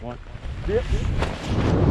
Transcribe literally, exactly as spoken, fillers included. One. Yep.